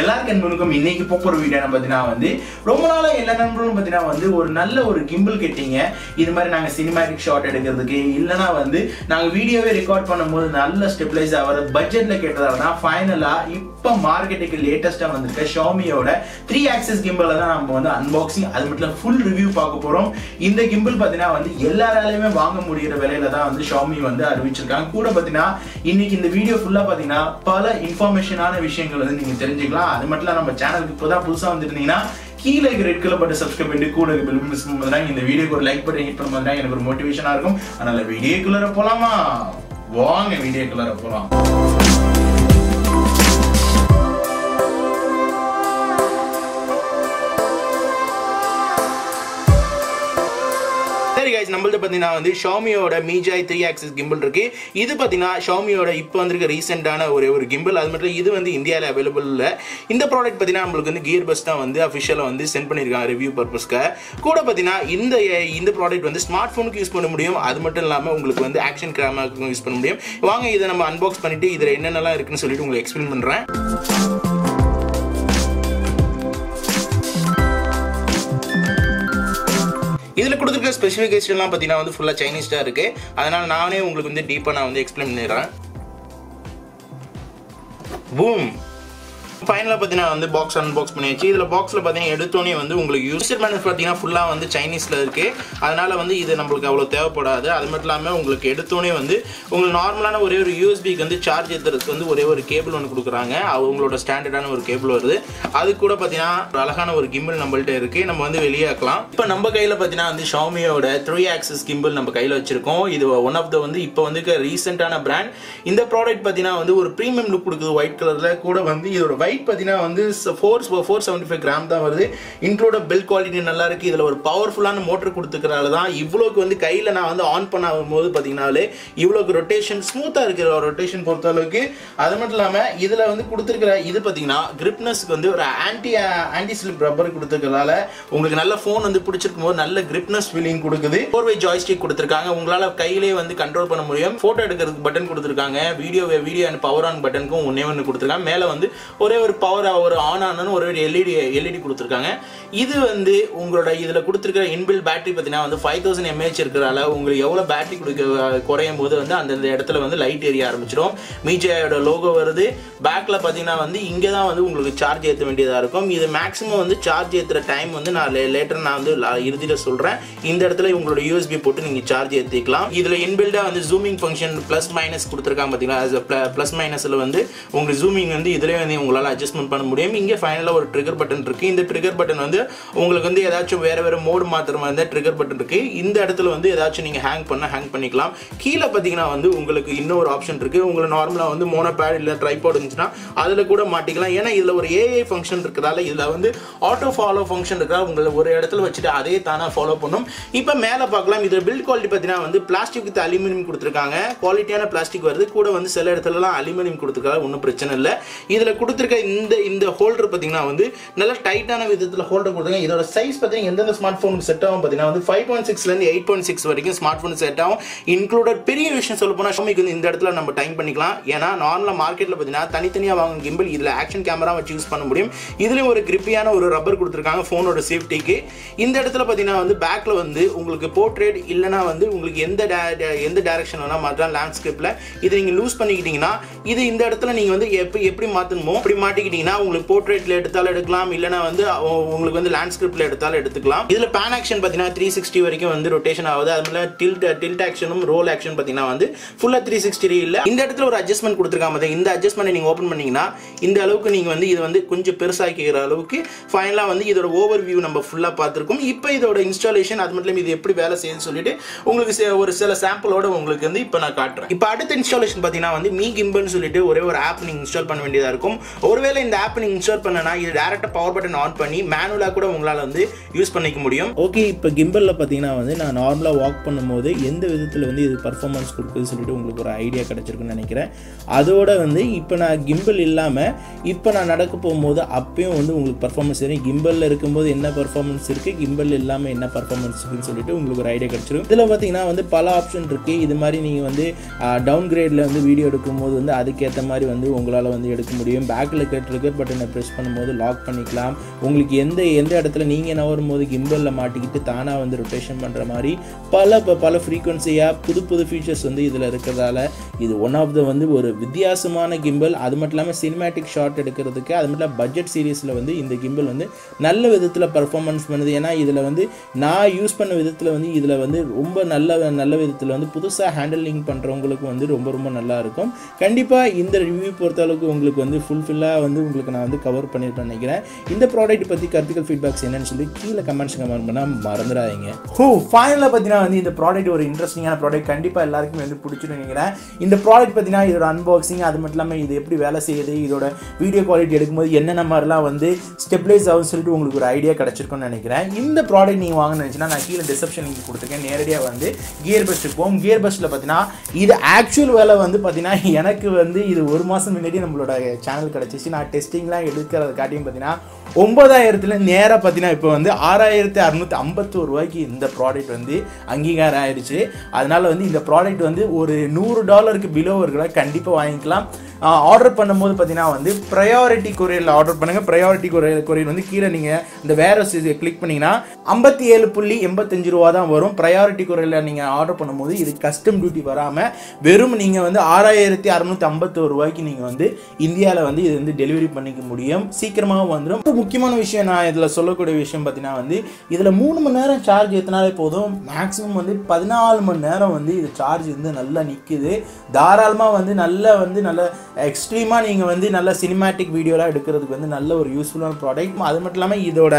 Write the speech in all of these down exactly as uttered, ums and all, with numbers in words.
எல்லா நண்பர்களுக்கும் இன்னைக்கு போற வீடியோ பார்த்தீங்கன்னா வந்து ரொம்ப நாளா எல்லா நண்பர்களும் பார்த்தீங்கன்னா வந்து ஒரு நல்ல ஒரு கிம்பிள் கெட்டிங்க இது மாதிரி நாங்கள் சினிமாட்டிக் ஷாட் எடுக்கிறதுக்கு இல்லைனா வந்து நாங்கள் வீடியோவே ரெக்கார்ட் பண்ணும்போது நல்ல ஸ்டெபிலைஸ் ஆகிற பட்ஜெட்டில் கேட்டதால தான் ஃபைனலாக இப்போ மார்க்கெட்டுக்கு லேட்டஸ்ட்டாக வந்துருக்க ஷாமியோட த்ரீ ஆக்சஸ் கிம்பிளை தான் நம்ம வந்து அன்பாக்சிங் அது மட்டும் இல்லை ஃபுல் ரிவ்யூ பார்க்க போகிறோம். இந்த கிம்பிள் பார்த்தீங்கன்னா வந்து எல்லாராலையுமே வாங்க முடிகிற விலையில தான் வந்து ஷாமி வந்து அறிவிச்சிருக்காங்க. கூட பார்த்தீங்கன்னா இன்னைக்கு இந்த வீடியோ ஃபுல்லாக பார்த்தீங்கன்னா பல இன்ஃபர்மேஷனான விஷயங்கள் வந்து நீங்கள் தெரிஞ்சுக்கலாம். அது மட்டும் நம்ம சேனலுக்கு இப்பதான் புதுசா வந்துட்டீங்கன்னா கீழே ரெட் கலர் பட்டு சப்ஸ்கிரைப் பண்ணி கூட பெல் மிஸ் பண்ணுங்க. இந்த வீடியோக்கு ஒரு லைக் பட்டன் ஹிட் பண்ணுங்க, எனக்கு ஒரு மோட்டிவேஷனா இருக்கும். அதனால வீடியோக்குள்ள போலாமா, வாங்க வீடியோக்குள்ள போலாம். நம்மள்ட்ட பார்த்தீங்கன்னா வந்து ஷாமியோட மீஜாய் த்ரீ ஆக்சஸ் கிம்பிள் இருக்கு. இது பார்த்தீங்கன்னா ஷாமியோட இப்போ வந்துருக்க ரீசெண்டான ஒரு ஒரு கிம்பிள். அது மட்டும் இது வந்து இந்தியாவில் அவைலபிள் இல்லை. இந்த ப்ராடக்ட் பார்த்தீங்கன்னா நம்மளுக்கு வந்து கியர் பஸ் தான் வந்து அஃபிஷியலாக வந்து சென்ட் பண்ணியிருக்காங்க ரிவ்யூ பர்பஸ்க்கு. கூட பார்த்தீங்கன்னா இந்த இந்த ப்ராடக்ட் வந்து ஸ்மார்ட் ஃபோனுக்கு யூஸ் பண்ண முடியும். அது மட்டும் இல்லாமல் உங்களுக்கு வந்து ஆக்ஷன் கேமராவுக்கும் யூஸ் பண்ண முடியும். வாங்க இதை நம்ம அன்பாக்ஸ் பண்ணிட்டு இதில் என்னென்னலாம் இருக்குன்னு சொல்லிட்டு உங்களுக்கு எக்ஸ்பிளைன் பண்ணுறேன். இதில் கொடுத்துருக்க ஸ்பெசிஃபிகேஷன்லாம் பார்த்தீங்கன்னா வந்து ஃபுல்லாக சைனீஸ்டாக இருக்குது. அதனால் நானே உங்களுக்கு வந்து டீப்பாக நான் வந்து எக்ஸ்பிளைன் பண்ணிடுறேன். பூம் ஃபைனலாக பார்த்தீங்கன்னா வந்து பாக்ஸ் அன்பாக்ஸ் பண்ணியாச்சு. இதில் பாக்ஸில் பார்த்தீங்கன்னா எடுத்தோடனே வந்து உங்களுக்கு யூசர் மேனஸ் பார்த்தீங்கன்னா ஃபுல்லாக வந்து சைனீஸில் இருக்குது. அதனால் வந்து இது நம்மளுக்கு அவ்வளோ தேவைப்படாது. அது மட்டும் இல்லாமல் உங்களுக்கு எடுத்தோடனே வந்து உங்களுக்கு நார்மலான ஒரே ஒரு யூஎஸ்பிக்கு வந்து சார்ஜ் ஏற்றுறதுக்கு வந்து ஒரே ஒரு கேபிள் ஒன்று கொடுக்குறாங்க. அவங்களோட ஸ்டாண்டர்டான ஒரு கேபிள் வருது. அது கூட பார்த்தீங்கன்னா ஒரு அழகான ஒரு கிம்பிள் நம்மள்கிட்ட இருக்குது. நம்ம வந்து வெளியாக்கலாம். இப்போ நம்ம கையில் பார்த்தீங்கன்னா வந்து ஷாமியோட த்ரீ ஆக்சஸ் கிம்பிள் நம்ம கையில் வச்சுருக்கோம். இது ஒன் ஆஃப் த வந்து இப்போ வந்து ரீசெண்டான பிராண்ட். இந்த ப்ராடக்ட் பார்த்தீங்கன்னா வந்து ஒரு ப்ரீமியம் லுக் கொடுக்குது ஒயிட் கலரில். கூட வந்து இதோட பார்த்தீங்கன்னா வந்து நானூற்று எழுபத்தி ஐந்து கிராம் தான் வருது. இன்ட்ரோட பில் குவாலிட்டி நல்லா இருக்கு. இதுல ஒரு பவர்ஃபுல்லான மோட்டர் கொடுத்துக்கறதால தான் இவ்வளவுக்கு வந்து கையில நான் வந்து ஆன் பண்ணும்போது பாத்தீங்கன்னாலே இவ்வளவுக்கு ரொட்டேஷன் ஸ்மூத்தா இருக்கு. ரொட்டேஷன் பொறுத்த அளவுக்கு அது மட்டும் இல்லாம இதுல வந்து கொடுத்துருக்கிற இது பாத்தீங்கன்னா கிரிப்னஸ்க்கு வந்து ஒரு ஆன்டி ஆன்டி ஸ்லிப் ரப்பர் கொடுத்துக்கறதால உங்களுக்கு நல்ல போன் வந்து பிடிச்சிருக்கும் போது நல்ல கிரிப்னஸ் ஃபீலிங் கொடுக்குது. ஃபோர் வே ஜாய்ஸ்டிக் கொடுத்துருக்காங்க. உங்களால கையிலே வந்து கண்ட்ரோல் பண்ண முடியும். போட்டோ எடுக்கிறதுக்கு பட்டன் கொடுத்துருக்காங்க. Video video and power on பட்டனுக்கும் ஒன்னே ஒன்று கொடுத்துருக்காங்க. மேல வந்து ஒரு ஒரு பவர் ஒரு ஆன் ஆனனு ஒரு எல்இடி எல்இடி கொடுத்துருக்காங்க. இது வந்து உங்களோட இதுல கொடுத்துருக்கிற இன்பில் பேட்டரி பார்த்தீங்கன்னா வந்து ஃபைவ் தௌசண்ட் எம்ஏஹெச் இருக்கிறதால உங்களுக்கு எவ்வளவு பேட்டரி கொடுக்க குறையும் போது வந்து அந்த இடத்துல வந்து லைட் எரிய ஆரம்பிச்சிடும். மீஜாயோட லோகோ வருது. பேக்ல பார்த்தீங்கன்னா வந்து இங்கே தான் வந்து உங்களுக்கு சார்ஜ் ஏற்ற வேண்டியதாக இருக்கும். இது மேக்ஸிமம் வந்து சார்ஜ் ஏற்றுற டைம் வந்து நான் லேட்டர் நான் வந்து இறுதியில் சொல்றேன். இந்த இடத்துல உங்களோட யூஎஸ்பி போட்டு நீங்க சார்ஜ் ஏற்றிக்கலாம். இதுல இன்பில்டா வந்து ஜூமிங் ஃபங்க்ஷன் பிளஸ் மைனஸ் கொடுத்துருக்காங்க பார்த்தீங்கன்னா. பிளஸ் மைனஸ்ல வந்து உங்களுக்கு ஜூமிங் வந்து இதுல வந்து உங்களால் adjustment பண்ண முடியும். இங்க ஃபைனலா ஒரு trigger button இருக்கு. இந்த trigger button வந்து உங்களுக்கு வந்து ஏதாச்சும் வேற வேற மோட் மாத்துற மாதிரி தான் trigger button இருக்கு. இந்த இடத்துல வந்து ஏதாச்சும் நீங்க ஹேங் பண்ண ஹேங் பண்ணிக்கலாம். கீழ பாத்தீங்கன்னா வந்து உங்களுக்கு இன்னொரு ஆப்ஷன் இருக்கு. உங்களுக்கு நார்மலா வந்து மோனோபேட் இல்ல ட்ரைபாட் இருந்துச்சுனா அதுல கூட மாட்டிக்கலாம். ஏன்னா இதுல ஒரு ஏஐ ஃபங்க்ஷன் இருக்கதால இதுல வந்து ஆட்டோ ஃபாலோ ஃபங்க்ஷன் இருக்கதால உங்களுக்கு ஒரு இடத்துல வச்சுட்டு அதே தானா ஃபாலோ பண்ணும். இப்போ மேல பார்க்கலாம். இது பில்ட் குவாலிட்டி பாத்தீங்கன்னா வந்து பிளாஸ்டிக் வித் அலுமினியம் கொடுத்திருக்காங்க. குவாலிட்டியான பிளாஸ்டிக் வருது. கூட வந்து சில இடத்துல எல்லாம் அலுமினியம் கொடுத்திருக்காங்க. ஒன்னும் பிரச்சனை இல்லை. இதுல கொடுத்திருக்க இந்த இந்த ஹோல்டர் பாத்தீங்கன்னா வந்து நல்ல டைட்டான விதத்துல ஹோல்டர் கொடுத்துருக்காங்க. இதோட சைஸ் பாத்தீங்கன்னா எந்தெந்த ஸ்மார்ட் ஃபோனுக்கு செட் ஆகும் பாத்தீங்கன்னா வந்து ஃபைவ் பாயிண்ட் சிக்ஸ்ல இருந்து எயிட் பாயிண்ட் சிக்ஸ் வரைக்கும் ஸ்மார்ட் ஃபோன் செட் ஆகும். இன்க்ளூடட் பெரிய விஷயம் சொல்ல போனா ஷாமிக்கு வந்து இந்த இடத்துல நம்ம டைம் பண்ணிக்கலாம். ஏன்னா நார்மலா மார்க்கெட்ல பாத்தீங்கன்னா தனித்தனியா வாங்கும் கிம்பிள் இதுல ஆக்ஷன் கேமரா வச்சு யூஸ் பண்ண முடியும். இதுலயும் ஒரு கிரிப்பியான ஒரு ரப்பர் கொடுத்துருக்காங்க போனோட சேஃப்டிக்கு. இந்த இடத்துல பாத்தீங்கன்னா வந்து பேக்ல வந்து உங்களுக்கு போர்ட்ரேட் இல்லைன்னா வந்து உங்களுக்கு எந்த எந்த டைரக்ஷன் வேணா மாற்றலாம். லேண்ட்ஸ்கேப்ல இதை நீங்க லூஸ் பண்ணிக்கிட்டீங்கன்னா இது இந்த இடத்துல நீங்க வந்து எப்படி மாத்தணுமோ அப்படி மாட்டிக்கிட்டீங்கன்னா உங்களுக்கு போர்ட்ரேட்ல எடுத்தாலும் எடுக்கலாம். இல்லைன்னா வந்து உங்களுக்கு வந்து லேண்ட்ஸ்கிரிப்ட்ல எடுத்தாலும் எடுத்துக்கலாம். இதுல பேன் ஆக்ஷன் பார்த்தீங்கன்னா த்ரீ சிக்ஸ்டி வரைக்கும் வந்து ரொட்டேஷன் ஆகுது. அதுல டில்ட் டில்ட் ஆக்ஷனும் ரோல் ஆக்ஷன் பார்த்தீங்கன்னா வந்து ஃபுல்லா த்ரீ சிக்ஸ்டி இல்லை. இந்த இடத்துல ஒரு அட்ஜஸ்ட்மெண்ட் கொடுத்துருக்காங்க. இந்த அட்ஜஸ்ட்மெண்ட் நீங்க ஓப்பன் பண்ணீங்கன்னா இந்த அளவுக்கு நீங்க வந்து இது வந்து கொஞ்சம் பெருசாக்கிற அளவுக்கு ஃபைனலா வந்து இதோட ஓவர் வியூ நம்ம ஃபுல்லா பார்த்துருக்கோம். இப்போ இதோட இன்ஸ்டாலேஷன் அது மட்டும் இல்லாமல் இது எப்படி வேலை செய்யுதுன்னு சொல்லிட்டு உங்களுக்கு ஒரு சில சாம்பிளோட உங்களுக்கு வந்து இப்போ நான் காட்டுறேன். இப்போ அடுத்த இன்ஸ்டாலேஷன் பார்த்தீங்கன்னா வந்து மீ கிம்பல்னு சொல்லிட்டு ஒரே ஒரு ஆப் நீங்க இன்ஸ்டால் பண்ண வேண்டியதா இருக்கும். ஒருவேளை இந்த ஆப் நீங்க இன்ஸ்டால் பண்ணனா இது டைரக்டா பவர் பட்டன் ஆன் பண்ணி மேனுவலா கூட உங்களால வந்து யூஸ் பண்ணிக்க முடியும். ஓகே, இப்போ கிம்பல்ல பாத்தீங்கன்னா வந்து நான் நார்மலா வாக் பண்ணும்போது எந்த விதத்துல வந்து இது பெர்ஃபார்மன்ஸ் கொடுக்குதுன்னு சொல்லிட்டு உங்களுக்கு ஒரு ஐடியா கிடைச்சிருக்குன்னு நினைக்கிறேன். அதோட வந்து இப்போ நான் கிம்பிள் இல்லாம இப்போ நான் நடக்க போகும்போது அப்பயும் வந்து உங்களுக்கு பெர்ஃபார்மன்ஸ் தெரியும். கிம்பல்ல இருக்கும்போது என்ன பெர்ஃபார்மன்ஸ் இருக்கு, கிம்பல் இல்லாம என்ன பெர்ஃபார்மன்ஸ் இருக்குன்னு சொல்லிட்டு உங்களுக்கு ஒரு ஐடியா கிடைச்சிருக்கும். இதுல பாத்தீங்கன்னா வந்து பல ஆப்ஷன் இருக்கு. இது மாதிரி நீங்க வந்து டவுன் கிரேட்ல வந்து வீடியோ எடுக்கும்போது வந்து அதுக்கேற்ற மாதிரி வந்து உங்களால வந்து எடுக்க முடியும். பேக்ல பக்கத்தில் கேட்டிருக்க பட்டனை ப்ரெஸ் பண்ணும்போது லாக் பண்ணிக்கலாம். உங்களுக்கு எந்த எந்த இடத்துல நீங்கள் நவரும் போது கிம்பலில் மாட்டிக்கிட்டு தானாக வந்து ரொட்டேஷன் பண்ணுற மாதிரி பல பல ஃப்ரீக்வன்சியாக புது புது ஃபீச்சர்ஸ் வந்து இதில் இருக்கிறதால இது ஒன் ஆஃப் த வந்து ஒரு வித்தியாசமான கிம்பல். அது மட்டும் இல்லாமல் சினிமேட்டிக் ஷாட் எடுக்கிறதுக்கு அது மட்டும் இல்லாமல் பட்ஜெட் சீரீஸில் வந்து இந்த கிம்பல் வந்து நல்ல விதத்தில் பர்ஃபார்மன்ஸ் பண்ணுது. ஏன்னா இதில் வந்து நான் யூஸ் பண்ண விதத்தில் வந்து இதில் வந்து ரொம்ப நல்ல நல்ல விதத்தில் வந்து புதுசாக ஹேண்டலிங் பண்ணுறவங்களுக்கு வந்து ரொம்ப ரொம்ப நல்லா இருக்கும். கண்டிப்பாக இந்த ரிவ்யூ பொறுத்தளவுக்கு உங்களுக்கு வந்து ஃபுல்ஃபில்லாக வந்து உங்களுக்கு நான் வந்து கவர் பண்ணிட்டு நினைக்கிறேன். இந்த ப்ராடக்ட் பற்றி கருத்துக்கள் ஃபீட்பேக்ஸ் என்னன்னு சொல்லி கீழே கமெண்ட்ஸ் கமெண்ட் பண்ணால் மறந்துடாதீங்க. ஹோ ஃபைனலாக பார்த்தீங்கன்னா வந்து இந்த ப்ராடக்ட் ஒரு இன்ட்ரெஸ்டிங்கான ப்ராடக்ட், கண்டிப்பாக எல்லாருக்குமே வந்து பிடிச்சிட்டு நினைக்கிறேன். இந்த ப்ராடக்ட் பார்த்தீங்கன்னா இதோட அன்பாக்சிங், அது மட்டும் இல்லாமல் இது எப்படி வேலை செய்யுது, இதோட வீடியோ குவாலிட்டி எடுக்கும்போது என்னென்ன மாதிரிலாம் வந்து ஸ்டெபிலைஸ் ஆகும்னு சொல்லிட்டு உங்களுக்கு ஒரு ஐடியா கிடச்சிருக்கும்னு நினைக்கிறேன். இந்த ப்ராடக்ட் நீங்கள் வாங்கணும்னு நினச்சின்னா நான் கீழே டிஸ்கிரிப்ஷன் லிங்க் கொடுத்துருக்கேன். நேரடியாக வந்து கியர் பெஸ்ட்டுக்கு போகும். கியர் பெஸ்ட்டில் பார்த்தீங்கன்னா இது ஆக்சுவல் வேலை வந்து பார்த்தீங்கன்னா எனக்கு வந்து இது ஒரு மாதம் முன்னாடி நம்மளோட சேனல் கிடச்சிச்சு. நான் டெஸ்டிங்லாம் எடுக்கிறது காட்டியும் பார்த்தீங்கன்னா ஒன்பதாயிரத்துல நேராக பார்த்தீங்கன்னா இப்போ வந்து ஆறாயிரத்தி அறுநூற்றி ஐம்பத்தோரு ரூபாய்க்கு இந்த ப்ராடக்ட் வந்து அங்கீகாரம் ஆயிடுச்சு. அதனால் வந்து இந்த ப்ராடக்ட் வந்து ஒரு நூறு டாலருக்கு பிலோ இருக்கிற கண்டிப்பாக வாங்கிக்கலாம். ஆர்டர் பண்ணும்போது பார்த்தீங்கன்னா வந்து ப்ரையாரிட்டி கொரியரில் ஆர்டர் பண்ணுங்கள். ப்ரையாரிட்டி கொரியர் கொரியர் வந்து கீழே நீங்கள் இந்த வேற கிளிக் பண்ணிங்கன்னா ஐம்பத்தி ஏழு புள்ளி எண்பத்தஞ்சு ரூபா தான் வரும். ப்ரையாரிட்டி கொரியரில் நீங்கள் ஆர்டர் பண்ணும்போது இது கஸ்டம் டியூட்டி வராமல் வெறும் நீங்கள் வந்து ஆறாயிரத்தி அறுநூற்றி ஐம்பத்தோரு ரூபாய்க்கு நீங்கள் வந்து இந்தியாவில் வந்து இது வந்து டெலிவரி பண்ணிக்க முடியும். சீக்கிரமாக வந்துடும். முக்கியமான விஷயம் நான் இதில் சொல்லக்கூடிய விஷயம் பார்த்தீங்கன்னா வந்து இதில் மூணு மணி நேரம் சார்ஜ் ஏற்றினாலே போதும். மேக்ஸிமம் வந்து பதினாலு மணி நேரம் வந்து இது சார்ஜ் வந்து நல்லா நிற்குது. தாராளமாக வந்து நல்லா வந்து நல்ல எக்ஸ்ட்ரீமாக நீங்கள் வந்து நல்ல சினிமேட்டிக் வீடியோலாம் எடுக்கிறதுக்கு வந்து நல்ல ஒரு யூஸ்ஃபுல்லான ப்ராடக்ட். அது மட்டும் இல்லாமல் இதோட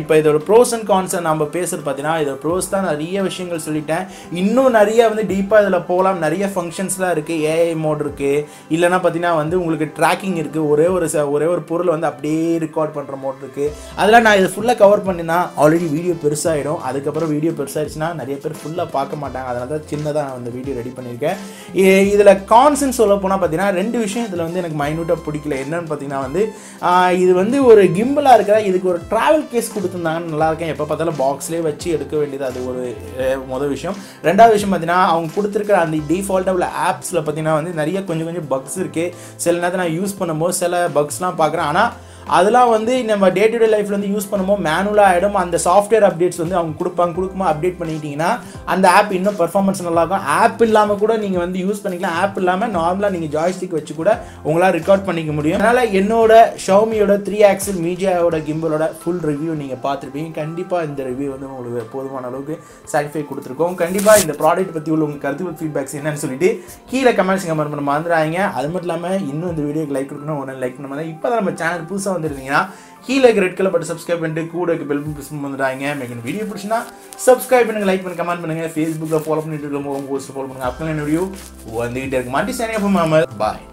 இப்போ இதோட ப்ரோஸ் அண்ட் கான்ஸ் நம்ம பேசுகிறது பார்த்தீங்கன்னா இதோட ப்ரோஸ் தான் நிறைய விஷயங்கள் சொல்லிட்டேன். இன்னும் நிறைய வந்து டீப்பாக இதில் போகலாம். நிறைய ஃபங்க்ஷன்ஸ்லாம் இருக்குது. ஏஐ மோட் இருக்குது, இல்லைனா பார்த்தீங்கன்னா வந்து உங்களுக்கு ட்ராக்கிங் இருக்குது. ஒரே ஒரு ஒரே ஒரு பொருள் வந்து அப்படியே ரெக்கார்ட் பண்ணுற மோட் இருக்குது. அதெல்லாம் நான் இதை ஃபுல்லாக கவர் பண்ணினா ஆல்ரெடி வீடியோ பெருசாகிடும். அதுக்கப்புறம் வீடியோ பெருசாகிடுச்சுன்னா நிறைய பேர் ஃபுல்லாக பார்க்க மாட்டாங்க. அதனால தான் சின்னதாக நான் வந்து வீடியோ ரெடி பண்ணியிருக்கேன். இதில் கான்ஸ்ன்னு சொல்ல போனால் பார்த்தீங்கன்னா ரெண்டு விஷயம் இதில் வந்து எனக்கு மைனூட்டாக பிடிக்கல. என்னன்னு பார்த்தீங்கன்னா வந்து இது வந்து ஒரு கிம்பலாக இருக்கிற இதுக்கு ஒரு ட்ராவல் கேஸ் கொடுத்துருந்தாங்கன்னு நல்லா இருக்கேன். எப்போ பார்த்தாலும் பாக்ஸ்லேயே வச்சு எடுக்க வேண்டியது, அது ஒரு முதல் விஷயம். ரெண்டாவது விஷயம் பார்த்தீங்கன்னா அவங்க கொடுத்துருக்கிற அந்த டிஃபால்ட்டாக உள்ள ஆப்ஸில் பார்த்தீங்கன்னா வந்து நிறைய கொஞ்சம் கொஞ்சம் பக்ஸ் இருக்குது. சில நேரத்தில் நான் யூஸ் பண்ணும்போது சில பக்ஸ்லாம் பார்க்குறேன். ஆனால் அதெல்லாம் வந்து நம்ம டே டு டே லைஃப்பில் வந்து யூஸ் பண்ணும்போது மேனுவலாக ஆகிடும். அந்த சாஃப்ட்வேர் அப்டேட்ஸ் வந்து அவங்க கொடுப்பாங்க. கொடுக்குமா அப்டேட் பண்ணிக்கிட்டிங்கன்னா அந்த ஆப் இன்னும் பர்ஃபார்மன்ஸ் நல்லாயிருக்கும். ஆப் இல்லாமல் கூட நீங்கள் வந்து யூஸ் பண்ணிக்கலாம். ஆப் இல்லாமல் நார்மலாக நீங்கள் ஜாய்ஸ்டிக் வச்சு கூட உங்களால் ரெக்கார்ட் பண்ணிக்க முடியும். அதனால் என்னோட ஷவுமியோட த்ரீ ஆக்சல் மீடியாவோட கிம்பலோட ஃபுல் ரிவ்யூ நீங்கள் பார்த்துருப்பீங்க. கண்டிப்பாக இந்த ரிவ்யூ வந்து உங்களுக்கு போதுமான அளவுக்கு சாட்டிஸ்ஃபை கொடுத்துருக்கோம். கண்டிப்பாக இந்த ப்ராடக்ட் பற்றி உள்ள உங்கள் கருத்து ஃபீட்பேக்ஸ் என்னன்னு சொல்லிட்டு கீழே கமெண்ட்ஸ் கமெண்ட் பண்ண மறந்துடாங்க. அது மட்டும் இல்லாமல் இன்னும் இந்த வீடியோக்கு லைக் கொடுக்கணும், உடனே லைக் பண்ண மாதிரி. இப்போ தான் நம்ம சேனல் புதுசாக வந்துருந்தீங்கன்னா கீழே ரெட் கலர் பட்டு சப்ஸ்கிரைப் பண்ணிட்டு கூட பெல் பட்டன் வந்துட்டாங்க. எனக்கு வீடியோ பிடிச்சினா சப்ஸ்கிரைப் பண்ணுங்க, லைக் பண்ணுங்க, கமெண்ட் பண்ணுங்க. ஃபேஸ்புக்கில் ஃபாலோ பண்ணிட்டு இருக்கோம், போஸ்ட் ஃபாலோ பண்ணுங்க. அப்போ வீடியோ வந்துகிட்டே இருக்கு. மாட்டி சேனல் பாய்.